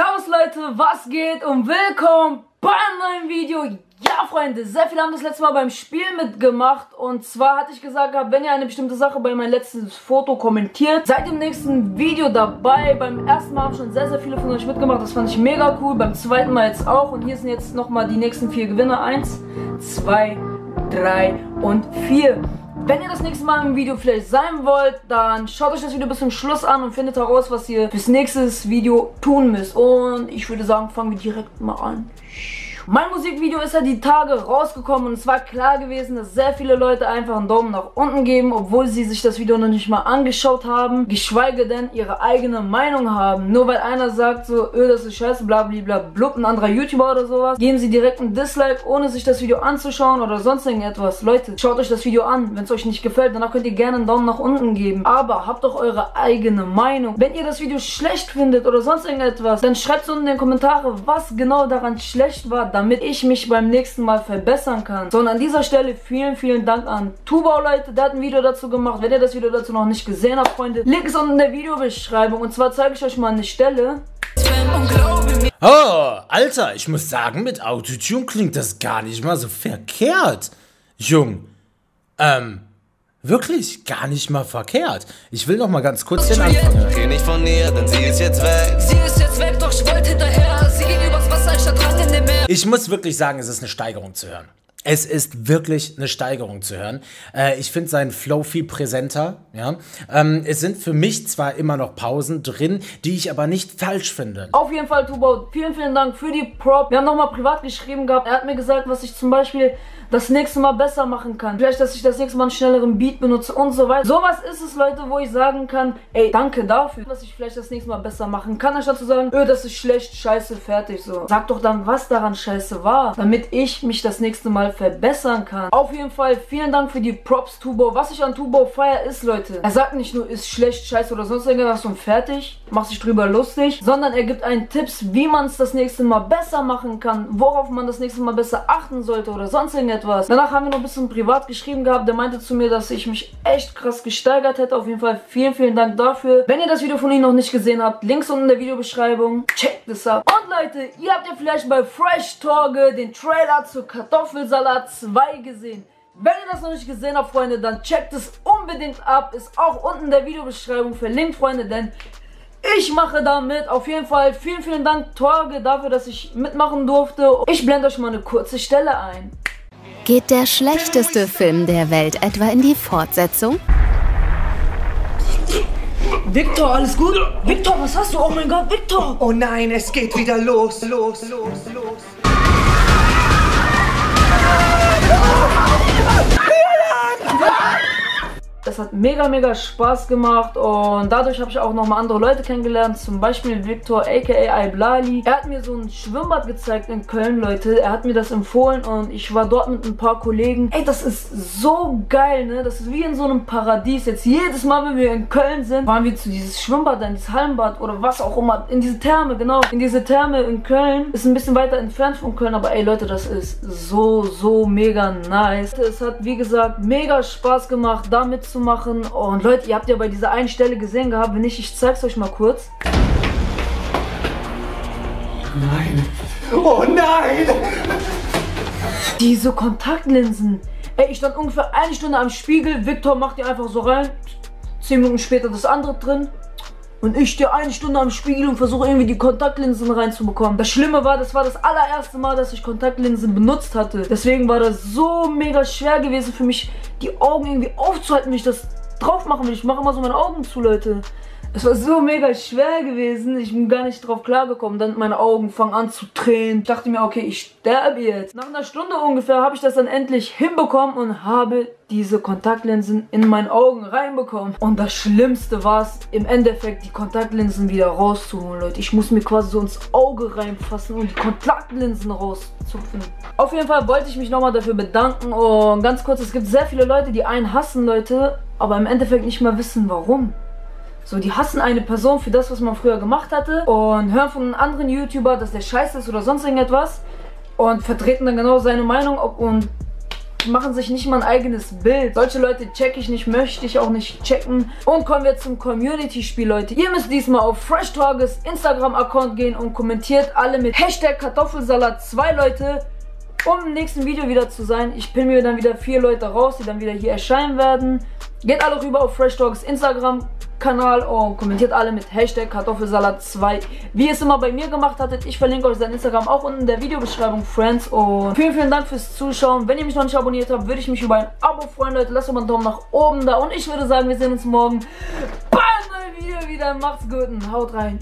Servus Leute, was geht und willkommen bei einem neuen Video. Ja Freunde, sehr viele haben das letzte Mal beim Spiel mitgemacht und zwar hatte ich gesagt, wenn ihr eine bestimmte Sache bei meinem letzten Foto kommentiert, seid im nächsten Video dabei. Beim ersten Mal haben schon sehr viele von euch mitgemacht, das fand ich mega cool, beim zweiten Mal jetzt auch und hier sind jetzt nochmal die nächsten 4 Gewinner, 1, 2, 3 und 4. Wenn ihr das nächste Mal im Video vielleicht sein wollt, dann schaut euch das Video bis zum Schluss an und findet heraus, was ihr fürs nächste Video tun müsst. Und ich würde sagen, fangen wir direkt mal an. Mein Musikvideo ist ja die Tage rausgekommen und es war klar gewesen, dass sehr viele Leute einfach einen Daumen nach unten geben, obwohl sie sich das Video noch nicht mal angeschaut haben, geschweige denn ihre eigene Meinung haben. Nur weil einer sagt so, das ist scheiße, blablabla, blub, ein anderer YouTuber oder sowas, geben sie direkt einen Dislike, ohne sich das Video anzuschauen oder sonst irgendetwas. Leute, schaut euch das Video an, wenn es euch nicht gefällt, danach könnt ihr gerne einen Daumen nach unten geben. Aber habt doch eure eigene Meinung. Wenn ihr das Video schlecht findet oder sonst irgendetwas, dann schreibt es unten in den Kommentaren, was genau daran schlecht war, damit ich mich beim nächsten Mal verbessern kann. So, und an dieser Stelle vielen Dank an 2Bough, Leute. Der hat ein Video dazu gemacht. Wenn ihr das Video dazu noch nicht gesehen habt, Freunde, Link ist unten in der Videobeschreibung. Und zwar zeige ich euch mal eine Stelle. Oh, Alter, ich muss sagen, mit Autotune klingt das gar nicht mal so verkehrt. Jung, wirklich gar nicht mal verkehrt. Ich will noch mal ganz kurz den Anfang hören. Geh nicht von ihr, denn sie ist jetzt weg. Sie ist jetzt weg, doch ich wollte hinterher. Sie ging übers Wasser statt rein in den Meer. Ich muss wirklich sagen, es ist eine Steigerung zu hören. Es ist wirklich eine Steigerung zu hören. Ich finde seinen Flow viel präsenter. Ja? Es sind für mich zwar immer noch Pausen drin, die ich aber nicht falsch finde. Auf jeden Fall, 2Bough, vielen Dank für die Prop. Wir haben nochmal privat geschrieben gehabt. Er hat mir gesagt, was ich zum Beispiel das nächste Mal besser machen kann. Vielleicht, dass ich das nächste Mal einen schnelleren Beat benutze und so weiter. Sowas ist es, Leute, wo ich sagen kann, ey, danke dafür, dass ich vielleicht das nächste Mal besser machen kann. Anstatt zu sagen, das ist schlecht, scheiße, fertig, so. Sag doch dann, was daran scheiße war, damit ich mich das nächste Mal verbessern kann. Auf jeden Fall, vielen Dank für die Props, 2Bough. Was ich an 2Bough feier ist, Leute, er sagt nicht nur, ist schlecht, scheiße oder sonst irgendwas und fertig, macht sich drüber lustig, sondern er gibt einen Tipps, wie man es das nächste Mal besser machen kann, worauf man das nächste Mal besser achten sollte oder sonst irgendetwas. Danach haben wir noch ein bisschen privat geschrieben gehabt. Der meinte zu mir, dass ich mich echt krass gesteigert hätte. Auf jeden Fall vielen Dank dafür. Wenn ihr das Video von ihm noch nicht gesehen habt, Links unten in der Videobeschreibung. Checkt das ab. Und Leute, ihr habt ja vielleicht bei Freshtorge den Trailer zu Kartoffelsalat 2 gesehen. Wenn ihr das noch nicht gesehen habt, Freunde, dann checkt es unbedingt ab. Ist auch unten in der Videobeschreibung verlinkt, Freunde, denn ich mache damit. Auf jeden Fall vielen Dank, Torge, dafür, dass ich mitmachen durfte. Ich blende euch mal eine kurze Stelle ein. Geht der schlechteste Film der Welt etwa in die Fortsetzung? Viktor, alles gut? Viktor, was hast du? Oh mein Gott, Viktor! Oh nein, es geht wieder los, los. Das hat mega Spaß gemacht und dadurch habe ich auch nochmal andere Leute kennengelernt, zum Beispiel Viktor aka Iblali. Er hat mir so ein Schwimmbad gezeigt in Köln, Leute, er hat mir das empfohlen und ich war dort mit ein paar Kollegen. Ey, das ist so geil, ne, das ist wie in so einem Paradies. Jetzt jedes Mal, wenn wir in Köln sind, fahren wir zu dieses Schwimmbad, in dieses Hallenbad oder was auch immer, in diese Therme, genau, in diese Therme in Köln. Ist ein bisschen weiter entfernt von Köln, aber ey Leute, das ist so mega nice. Es hat, wie gesagt, mega Spaß gemacht, damit zu machen. Und Leute, ihr habt ja bei dieser einen Stelle gesehen gehabt, wenn nicht, ich zeig's euch mal kurz. Nein. Oh nein! Diese Kontaktlinsen. Ey, ich stand ungefähr eine Stunde am Spiegel, Viktor macht die einfach so rein, 10 Minuten später das andere drin. Und ich stehe eine Stunde am Spiegel und versuche irgendwie die Kontaktlinsen reinzubekommen. Das Schlimme war, das war das allererste Mal, dass ich Kontaktlinsen benutzt hatte. Deswegen war das so mega schwer gewesen für mich, die Augen irgendwie aufzuhalten, wenn ich das drauf machen will. Ich mache immer so meine Augen zu, Leute. Es war so mega schwer gewesen, ich bin gar nicht drauf klargekommen. Dann meine Augen fangen an zu tränen. Ich dachte mir, okay, ich sterbe jetzt. Nach einer Stunde ungefähr habe ich das dann endlich hinbekommen und habe diese Kontaktlinsen in meinen Augen reinbekommen. Und das Schlimmste war es, im Endeffekt die Kontaktlinsen wieder rauszuholen, Leute. Ich muss mir quasi so ins Auge reinfassen und die Kontaktlinsen rauszupfen. Auf jeden Fall wollte ich mich nochmal dafür bedanken. Und ganz kurz, es gibt sehr viele Leute, die einen hassen, Leute, aber im Endeffekt nicht mal wissen, warum. So, die hassen eine Person für das, was man früher gemacht hatte und hören von einem anderen YouTuber, dass der scheiße ist oder sonst irgendetwas und vertreten dann genau seine Meinung und machen sich nicht mal ein eigenes Bild. Solche Leute check ich nicht, möchte ich auch nicht checken. Und kommen wir zum Community-Spiel, Leute. Ihr müsst diesmal auf Freshtorges Instagram-Account gehen und kommentiert alle mit Hashtag Kartoffelsalat 2, Leute, um im nächsten Video wieder zu sein. Ich pinne mir dann wieder 4 Leute raus, die dann wieder hier erscheinen werden. Geht alle rüber auf Freshtorges Instagram-Kanal und kommentiert alle mit Hashtag Kartoffelsalat 2, wie ihr es immer bei mir gemacht hattet. Ich verlinke euch sein Instagram auch unten in der Videobeschreibung, Friends. Und vielen, vielen Dank fürs Zuschauen. Wenn ihr mich noch nicht abonniert habt, würde ich mich über ein Abo freuen, Leute. Lasst doch mal einen Daumen nach oben da. Und ich würde sagen, wir sehen uns morgen beim neuen Video wieder. Macht's gut und haut rein.